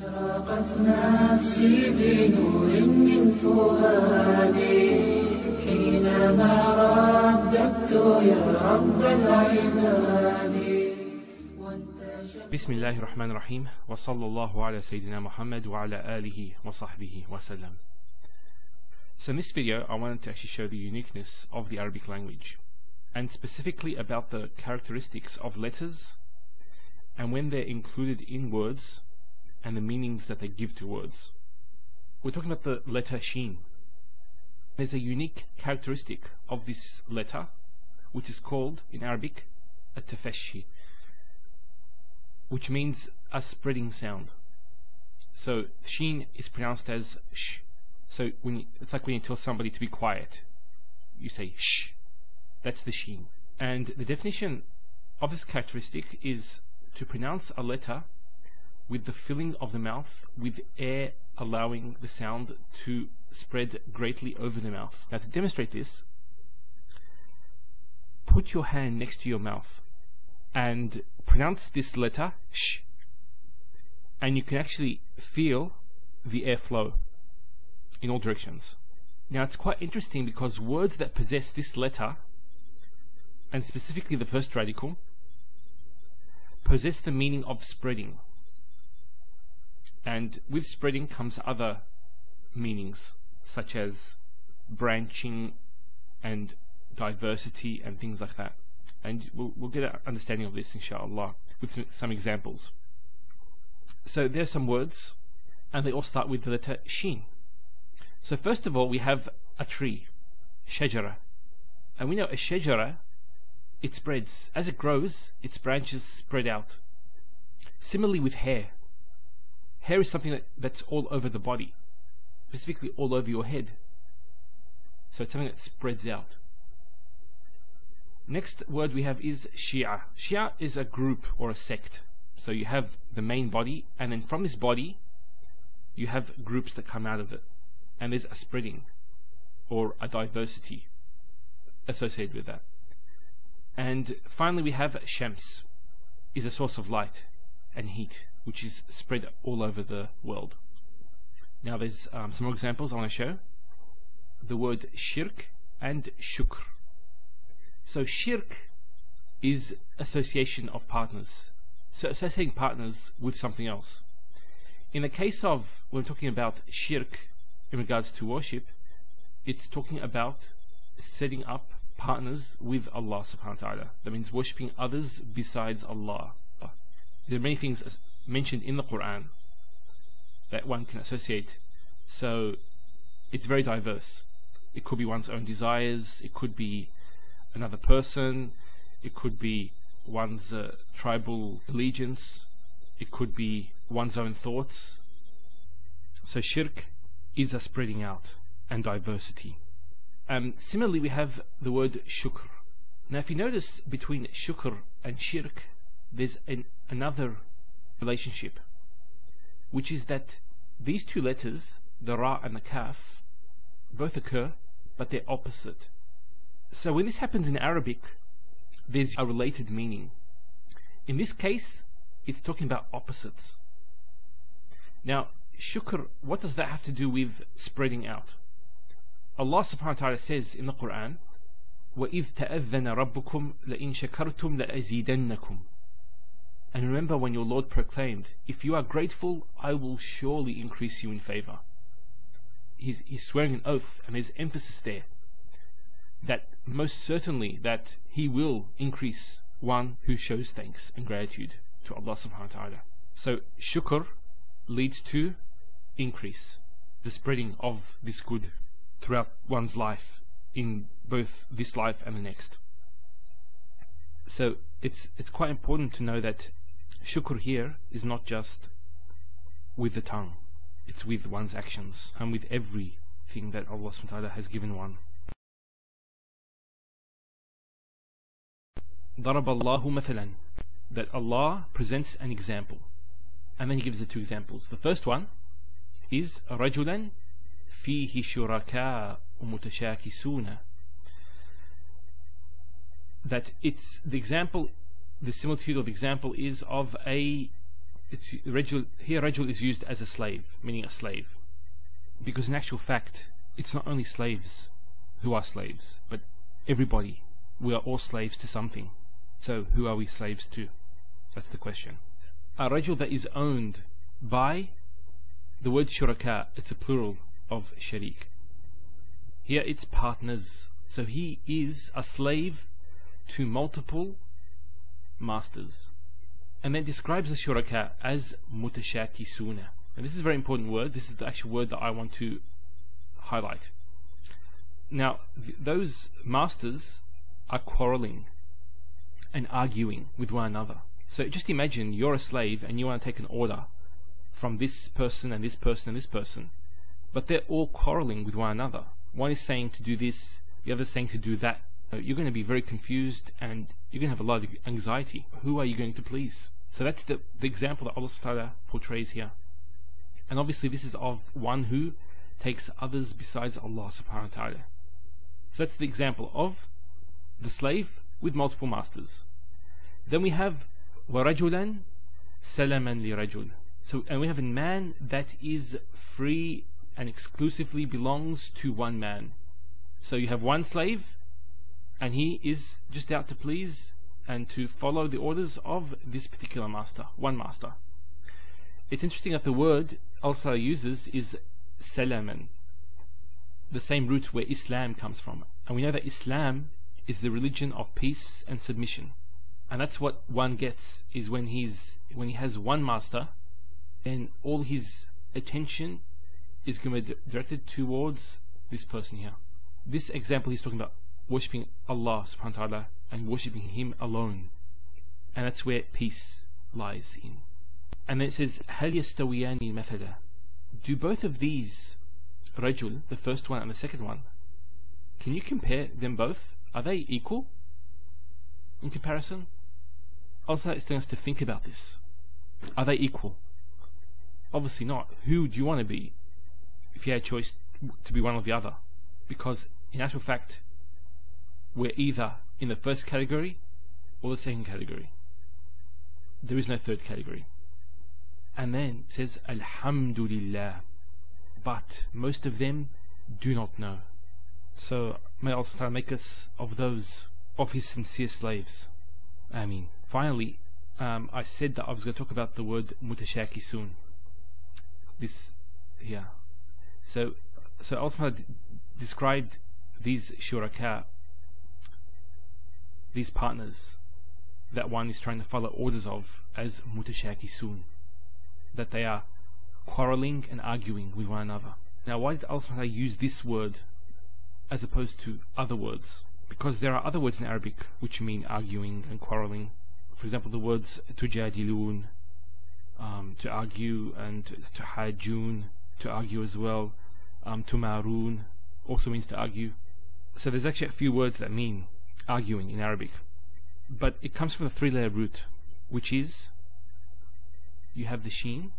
اشترقت نفسي بنور من فؤادي حينما رددت يا رب العباد bismillahirrahmanirrahim, wa sallallahu ala sayyidina muhammad wa ala alihi wa sahbihi wa sallam. So in this video I wanted to actually show the uniqueness of the Arabic language, and specifically about the characteristics of letters and when they're included in words and the meanings that they give to words. We're talking about the letter Shin. There's a unique characteristic of this letter which is called in Arabic a tafeshi, which means a spreading sound. So Shin is pronounced as sh. So it's like when you tell somebody to be quiet, you say sh. That's the Shin. And the definition of this characteristic is to pronounce a letter with the filling of the mouth with air, allowing the sound to spread greatly over the mouth. Now to demonstrate this, put your hand next to your mouth and pronounce this letter sh, and you can actually feel the air flow in all directions. Now it's quite interesting because words that possess this letter, and specifically the first radical, possess the meaning of spreading, and with spreading comes other meanings such as branching and diversity and things like that. And we'll get an understanding of this inshallah with some examples. So there are some words and they all start with the letter Shin. So first of all we have a tree, shajara, and we know a shajara, it spreads. As it grows, its branches spread out. Similarly with hair. Hair is something that's all over the body, specifically all over your head. So it's something that spreads out. Next word we have is Shia. Shia is a group or a sect. So you have the main body, and then from this body you have groups that come out of it, and there's a spreading or a diversity associated with that. And finally we have Shams, is a source of light and heat, which is spread all over the world. Now there's some more examples I want to show. The word shirk and shukr. So shirk is association of partners, so associating partners with something else. In the case of when we're talking about shirk in regards to worship, it's talking about setting up partners with Allah subhanahu wa ta'ala. That means worshipping others besides Allah. There are many things mentioned in the Quran that one can associate, so it's very diverse. It could be one's own desires, it could be another person, it could be one's tribal allegiance, it could be one's own thoughts. So shirk is a spreading out and diversity. Similarly we have the word shukr. Now if you notice between shukr and shirk there's another relationship, which is that these two letters, the ra and the kaf, both occur but they're opposite. So when this happens in Arabic there's a related meaning. In this case it's talking about opposites. Now shukr, what does that have to do with spreading out? Allah subhanahu wa ta'ala says in the Quran, وَإِذْ تَأَذَّنَ رَبُّكُمْ لَإِن شَكَرْتُمْ لَأَزِيدَنَّكُمْ. And remember when your Lord proclaimed, if you are grateful I will surely increase you in favor. He's swearing an oath, and there's emphasis there that most certainly that he will increase one who shows thanks and gratitude to Allah subhanahu wa ta'ala. So shukr leads to increase, the spreading of this good throughout one's life, in both this life and the next. So it's quite important to know that shukr here is not just with the tongue, it's with one's actions and with everything that Allah subhanahu wa ta'ala has given one. Darab Allahu mathalan, that Allah presents an example, and then he gives the two examples. The first one is Rajulan fihi shuraka umutashakisuna, that it's the example, the similitude of the example is of a it's rajul, here rajul is used as a slave, meaning a slave, because in actual fact it's not only slaves who are slaves, but everybody. We are all slaves to something. So who are we slaves to? That's the question. A rajul that is owned by the word shuraka, it's a plural of sharik. Here it's partners. So he is a slave to multiple masters. And then describes the shuraka as mutashakisuna. And this is a very important word. This is the actual word that I want to highlight. Now, those masters are quarreling and arguing with one another. So just imagine you're a slave and you want to take an order from this person and this person and this person, but they're all quarreling with one another. One is saying to do this, the other is saying to do that. You're going to be very confused and you're going to have a lot of anxiety. Who are you going to please? So that's the example that Allah subhanahu wa ta'ala portrays here. And obviously this is of one who takes others besides Allah subhanahu wa ta'ala. So that's the example of the slave with multiple masters. Then we have وَرَجُلًا سَلَمًا لِرَجُلًا. So, and we have a man that is free and exclusively belongs to one man. So you have one slave and he is just out to please and to follow the orders of this particular master, one master. It's interesting that the word Allah uses is Salaman, the same root where Islam comes from. And we know that Islam is the religion of peace and submission, and that's what one gets is when he has one master, and all his attention is going to be directed towards this person here. This example he's talking about worshipping Allah subhanahu wa ta'ala and worshipping him alone, and that's where peace lies in. And then it says hal yastawiyani mathalan. Do both of these, rajul, the first one and the second one, can you compare them both? Are they equal in comparison? Allah is telling us to think about this. Are they equal? Obviously not. Who do you want to be if you had a choice to be one or the other? Because in actual fact, we're either in the first category or the second category. There is no third category. And then it says, Alhamdulillah. But most of them do not know. So may Allah subhanahu wa ta'ala make us of those of his sincere slaves. Ameen. Finally, I said that I was going to talk about the word mutashaki soon. This here. So Allah subhanahu wa ta'ala described these shuraka, these partners that one is trying to follow orders of, as mutashaki soon, that they are quarreling and arguing with one another. Now, why did Allah subhanahu wa ta'ala use this word as opposed to other words? Because there are other words in Arabic which mean arguing and quarreling. For example, the words tujadilun, to argue, and to hajjun, to argue as well, to maroon also means to argue. So there's actually a few words that mean arguing in Arabic, but it comes from the three-letter root, which is, you have the sheen,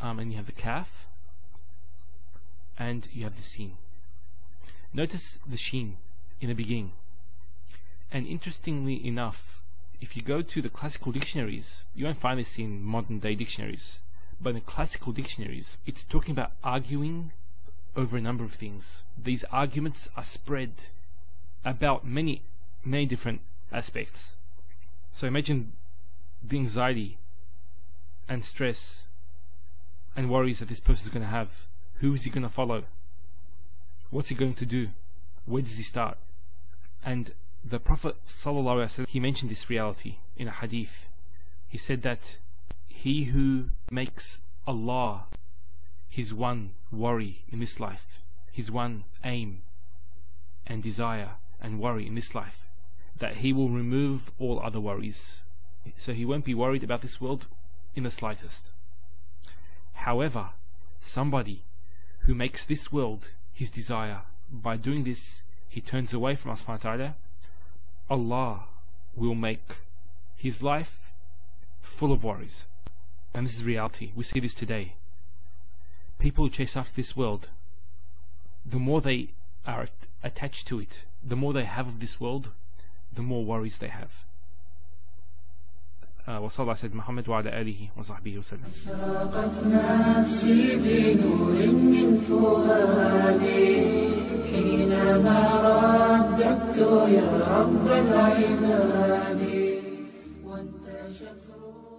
and you have the calf, and you have the seen. Notice the sheen in the beginning. And interestingly enough, if you go to the classical dictionaries, you won't find this in modern day dictionaries, but in the classical dictionaries, it's talking about arguing over a number of things. These arguments are spread about many, many different aspects. So imagine the anxiety and stress and worries that this person is going to have. Who is he going to follow? What's he going to do? Where does he start? And the Prophet ﷺ, he mentioned this reality in a hadith. He said that he who makes Allah his one worry in this life, his one aim and desire and worry in this life, that he will remove all other worries. So he won't be worried about this world in the slightest. However, somebody who makes this world his desire, by doing this he turns away from us, Allah will make his life full of worries. And this is reality. We see this today. People who chase after this world, the more they are attached to it, the more they have of this world, the more worries they have. وصلى على سيدنا محمد وعلى آله وصحبه وسلم. اشرقت نفسي بنور من فؤادي حينما رددت يا رب العباد وانتشت روحي.